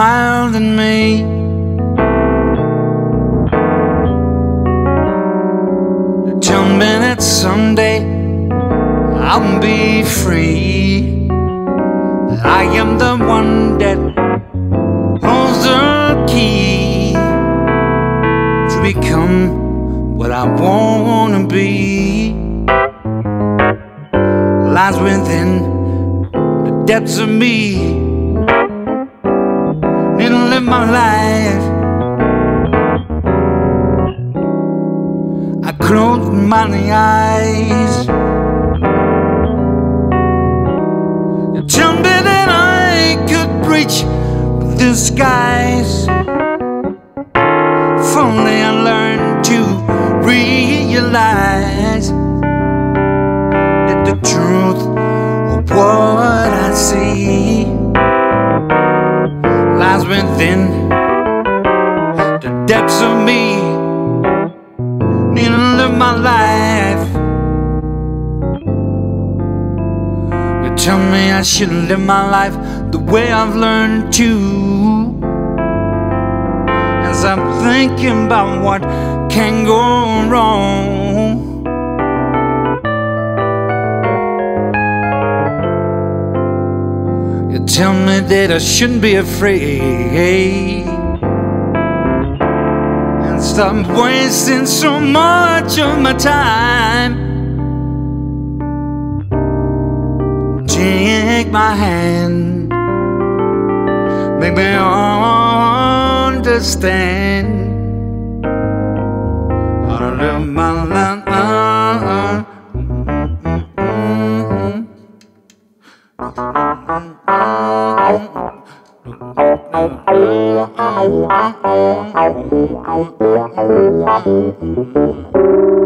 smiled at me. Tell me that someday I'll be free. I am the one that holds the key to become what I wanna be. Lies within the depths of me. Need to live my life. I closed my eyes. You tell me that I could breach the skies. If only I learned to realize that the truth of what I see lies within the depths of me. My life. You tell me I should live my life the way I've learned to. As I'm thinking about what can go wrong, you tell me that I shouldn't be afraid and stop wasting so much of my time. Take my hand, make me understand how to live my life. Oh,